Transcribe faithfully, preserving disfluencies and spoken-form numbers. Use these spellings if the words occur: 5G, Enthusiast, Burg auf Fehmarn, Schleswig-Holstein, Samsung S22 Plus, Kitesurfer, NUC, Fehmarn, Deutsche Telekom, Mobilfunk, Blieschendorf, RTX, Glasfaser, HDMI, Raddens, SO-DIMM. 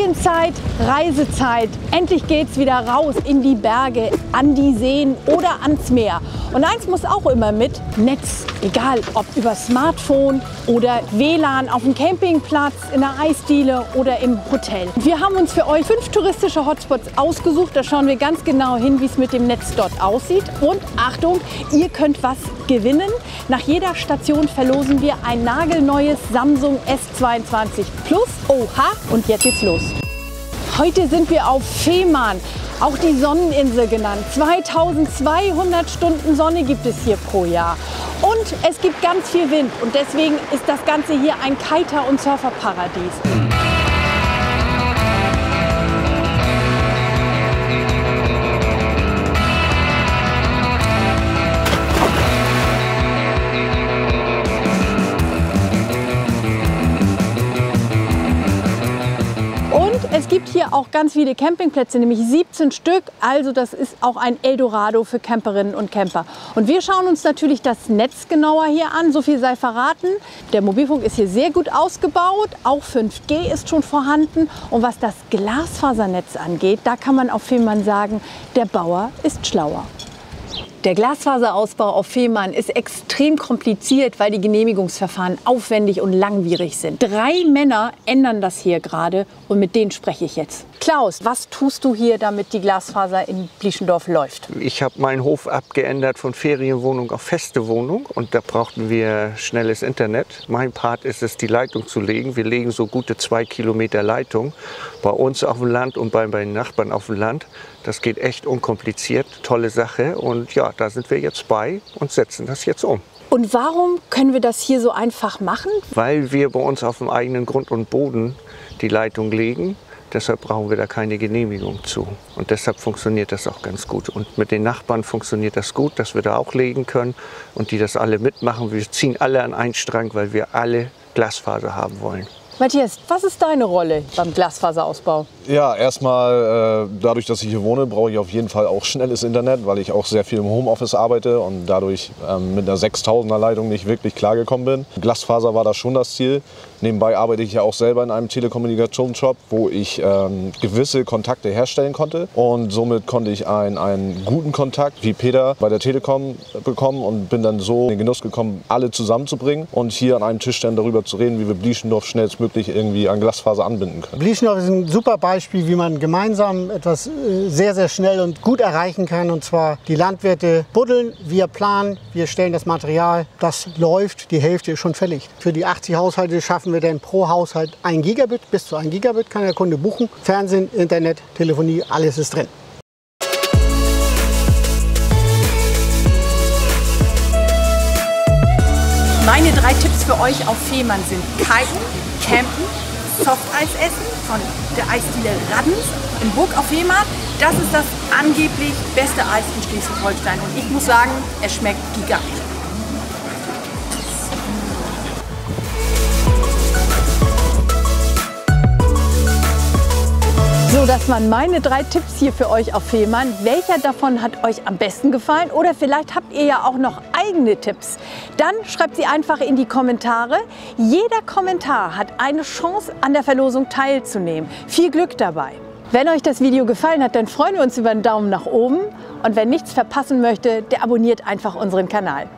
Ferienzeit, Reisezeit. Endlich geht's wieder raus in die Berge, an die Seen oder ans Meer. Und eins muss auch immer mit, Netz. Egal ob über Smartphone oder W L A N auf dem Campingplatz, in der Eisdiele oder im Hotel. Wir haben uns für euch fünf touristische Hotspots ausgesucht. Da schauen wir ganz genau hin, wie es mit dem Netz dort aussieht. Und Achtung, ihr könnt was gewinnen. Nach jeder Station verlosen wir ein nagelneues Samsung S zweiundzwanzig Plus. Oha! Und jetzt geht's los. Heute sind wir auf Fehmarn, auch die Sonneninsel genannt. zweitausendzweihundert Stunden Sonne gibt es hier pro Jahr. Und es gibt ganz viel Wind und deswegen ist das Ganze hier ein Kiter- und Surferparadies. Es gibt hier auch ganz viele Campingplätze, nämlich siebzehn Stück. Also das ist auch ein Eldorado für Camperinnen und Camper. Und wir schauen uns natürlich das Netz genauer hier an. So viel sei verraten. Der Mobilfunk ist hier sehr gut ausgebaut. Auch fünf G ist schon vorhanden. Und was das Glasfasernetz angeht, da kann man auf Fehmarn sagen, der Bauer ist schlauer. Der Glasfaserausbau auf Fehmarn ist extrem kompliziert, weil die Genehmigungsverfahren aufwendig und langwierig sind. Drei Männer ändern das hier gerade und mit denen spreche ich jetzt. Klaus, was tust du hier, damit die Glasfaser in Blieschendorf läuft? Ich habe meinen Hof abgeändert von Ferienwohnung auf feste Wohnung und da brauchten wir schnelles Internet. Mein Part ist es, die Leitung zu legen. Wir legen so gute zwei Kilometer Leitung bei uns auf dem Land und bei meinen Nachbarn auf dem Land. Das geht echt unkompliziert, tolle Sache und ja, da sind wir jetzt bei und setzen das jetzt um. Und warum können wir das hier so einfach machen? Weil wir bei uns auf dem eigenen Grund und Boden die Leitung legen. Deshalb brauchen wir da keine Genehmigung zu. Und deshalb funktioniert das auch ganz gut. Und mit den Nachbarn funktioniert das gut, dass wir da auch legen können und die das alle mitmachen. Wir ziehen alle an einen Strang, weil wir alle Glasfaser haben wollen. Matthias, was ist deine Rolle beim Glasfaserausbau? Ja, erstmal äh, dadurch, dass ich hier wohne, brauche ich auf jeden Fall auch schnelles Internet, weil ich auch sehr viel im Homeoffice arbeite und dadurch ähm, mit einer sechstausender Leitung nicht wirklich klargekommen bin. Glasfaser war da schon das Ziel. Nebenbei arbeite ich ja auch selber in einem Telekommunikationsshop, wo ich ähm, gewisse Kontakte herstellen konnte. Und somit konnte ich einen, einen guten Kontakt wie Peter bei der Telekom bekommen und bin dann so in den Genuss gekommen, alle zusammenzubringen und hier an einem Tisch dann darüber zu reden, wie wir Blieschendorf schnellstmöglich irgendwie an Glasfaser anbinden können. Blieschendorf ist ein super Beispiel, wie man gemeinsam etwas sehr, sehr schnell und gut erreichen kann. Und zwar die Landwirte buddeln, wir planen, wir stellen das Material. Das läuft, die Hälfte ist schon verlegt. Für die achtzig Haushalte schaffen wir dann pro Haushalt ein Gigabit. Bis zu ein Gigabit kann der Kunde buchen. Fernsehen, Internet, Telefonie, alles ist drin. Meine drei Tipps für euch auf Fehmarn sind Kiten, Campen, Softeis essen von der Eisdiele Raddens in Burg auf Fehmarn. Das ist das angeblich beste Eis in Schleswig-Holstein und ich muss sagen, es schmeckt gigantisch. So, das waren meine drei Tipps hier für euch auf Fehmarn. Welcher davon hat euch am besten gefallen? Oder vielleicht habt ihr ja auch noch eigene Tipps. Dann schreibt sie einfach in die Kommentare. Jeder Kommentar hat eine Chance, an der Verlosung teilzunehmen. Viel Glück dabei! Wenn euch das Video gefallen hat, dann freuen wir uns über einen Daumen nach oben. Und wer nichts verpassen möchte, der abonniert einfach unseren Kanal.